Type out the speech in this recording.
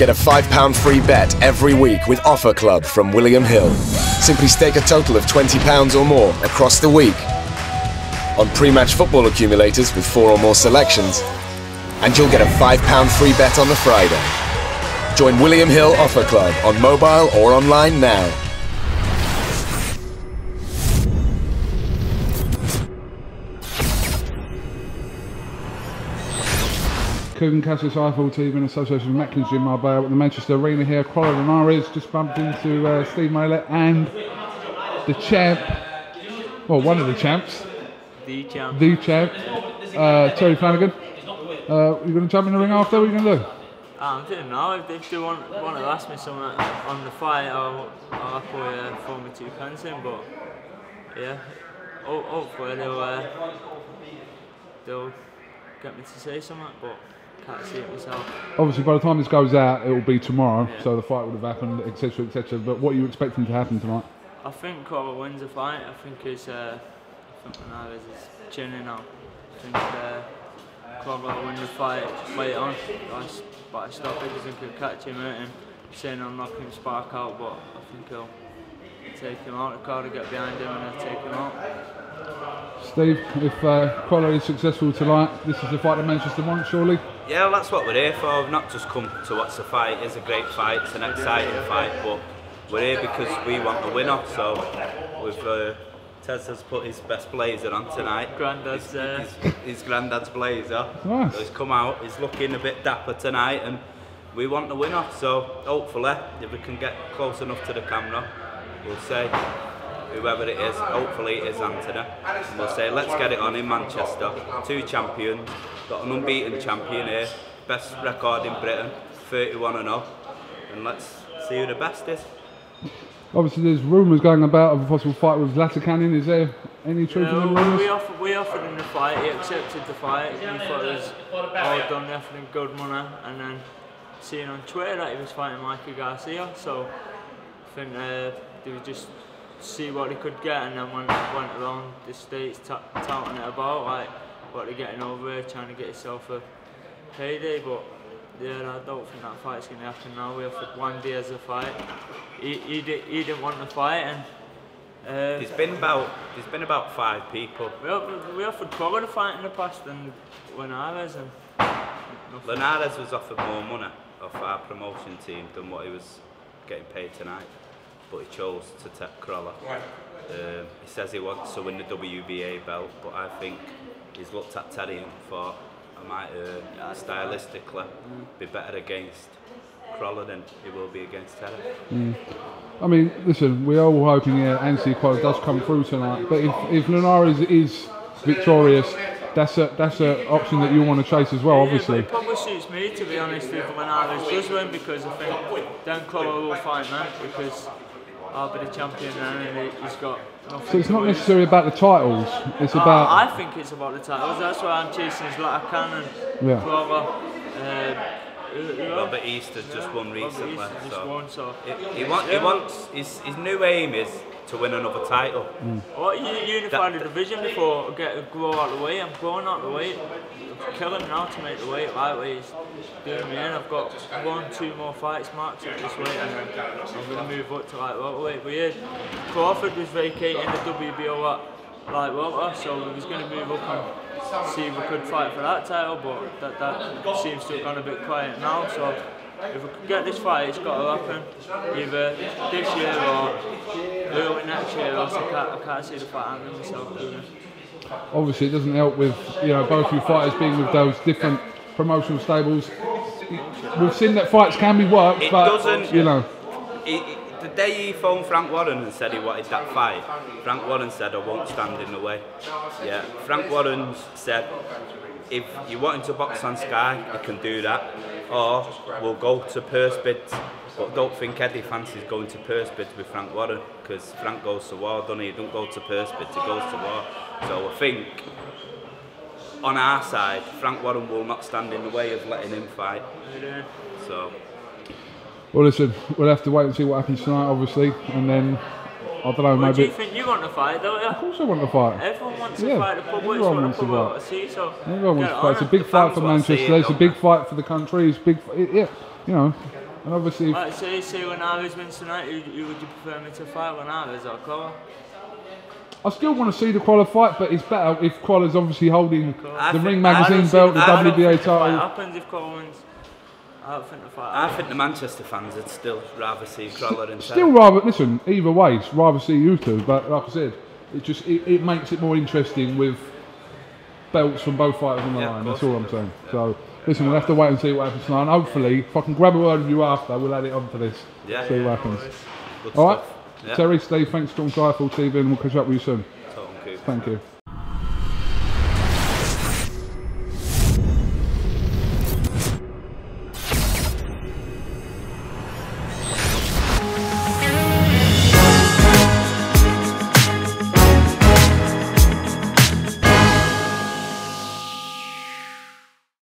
get a £5 free bet every week with Offer Club from William Hill. Simply stake a total of £20 or more across the week on pre-match football accumulators with 4 or more selections, and you'll get a £5 free bet on the Friday. Join William Hill Offer Club on mobile or online now. Kugan Cassius, iFL TV in association with Macklin's, Jim Marbella at the Manchester Arena here. Quarro and Linares just bumped into Steve Milet and the champ, well, one of the champs, Terry Flanagan. You going to jump in the ring after? What are you going to do? I don't know. If they still want to ask me something on the fight, I'll probably throw me 2 pence in, but yeah, hopefully they'll get me to say something, but can't see it myself. Obviously, by the time this goes out, it will be tomorrow, yeah. So the fight would have happened, etc., etc. But what are you expecting to happen tonight? I think Quarro wins the fight. I think it's Linares is tuning out. I think Quarro wins the fight. Wait on, but I stopped it because I could catch him out and saying I'll knock him spark out, but I think he'll take him out. The crowd will get behind him and I'll take him out. Steve, if Quarro is successful tonight, this is the fight that Manchester wants, surely? Yeah, well, that's what we're here for. We've not just come to watch the fight. It's a great fight, it's an exciting fight, but we're here because we want the winner. So we've, Tez has put his best blazer on tonight. Granddad's his granddad's blazer. Nice. So he's come out, he's looking a bit dapper tonight, and we want the winner. So hopefully, if we can get close enough to the camera, we'll say, whoever it is, hopefully it is Anthony, and we'll say, let's get it on in Manchester. 2 champions, got an unbeaten champion here, best record in Britain, 31-0, and let's see who the best is. Obviously, there's rumours going about of a possible fight with Vlata Canyon. Is there any truth in the rumours? We offered him the fight, he accepted the fight, he thought it was all done, they offered him good money, and then seeing on Twitter that he was fighting Mikey Garcia, so I think they were just see what he could get, and then when he went around the States touting it about, like, what they're getting over here, trying to get himself a payday, but yeah, I don't think that fight's going to happen now. We offered Juan Diaz a fight. He didn't want the fight, and there's been about 5 people. We offered Quarro a fight in the past than Linares, and Linares was offered more money off our promotion team than what he was getting paid tonight, but he chose to take Crolla. He says he wants to win the WBA belt, but I think he's looked at Terry and thought, I might stylistically be better against Crolla than he will be against Terry. Mm. I mean, listen, we're all hoping Anthony Crolla does come through tonight, but if Linares is victorious, that's an option that you want to chase as well, obviously. It probably suits me, to be honest, if Linares does win, because I think then Crolla will fight Matt, because I'll be the champion and he's got nothing. So it's not necessarily about the titles, it's about... I think it's about the titles, that's why I'm chasing Vlata Canyon and Quarro. Robert Easter just won recently. His new aim is to win another title. Mm. Well, you unified the division before, go out the way. I'm going out the way. I'm killing now to make the weight lightweight. It's doing me in. I've got 2 more fights marked at this weight, and I'm going to move up to light welterweight. But yeah, Crawford was vacating the WBO at light welter, so we was going to move up and see if we could fight for that title, but that seems to have gone a bit quiet now. So if we could get this fight, it's got to happen either this year or early next year, or else I can't see the fight happening myself. Obviously, it doesn't help with, you know, both you fighters being with those different promotional stables. We've seen that fights can be worked, but you know. The day he phoned Frank Warren and said he wanted that fight, Frank Warren said, I won't stand in the way. Yeah, Frank Warren said, if you want him to box on Sky, you can do that, or we'll go to purse bids. But don't think Eddie fancies going to purse bids with Frank Warren, because Frank goes to war, doesn't he? He doesn't go to purse bids, he goes to war. So I think, on our side, Frank Warren will not stand in the way of letting him fight. So. Well, listen, we'll have to wait and see what happens tonight, obviously, and then, I don't know, maybe... Do you think you want to fight, don't you? Of course I want to fight. Everyone wants to fight. The public's want to fight. Everyone wants to fight. It's a big fight for Manchester, it's a big fight for the country, it's big... Yeah, you know, And obviously... Like, so you say Linares wins tonight, who would you prefer me to fight, Linares or Crolla? I still want to see the Crolla fight, but it's better if Crolla's obviously holding the Ring Magazine belt, the WBA title. What happens if Crolla wins? I don't think the fight. I think the Manchester fans would still rather see Crolla than Still rather, listen, either way, it's rather see you two, but like I said, it just it makes it more interesting with belts from both fighters on the line. That's all I'm saying. Yeah. So listen, we'll have to wait and see what happens tonight. And hopefully, if I can grab a word with you after, we'll add it on to this. Yeah. See what happens. All right. Terry, Steve, thanks for coming to iFL TV, and we'll catch up with you soon. Thank you.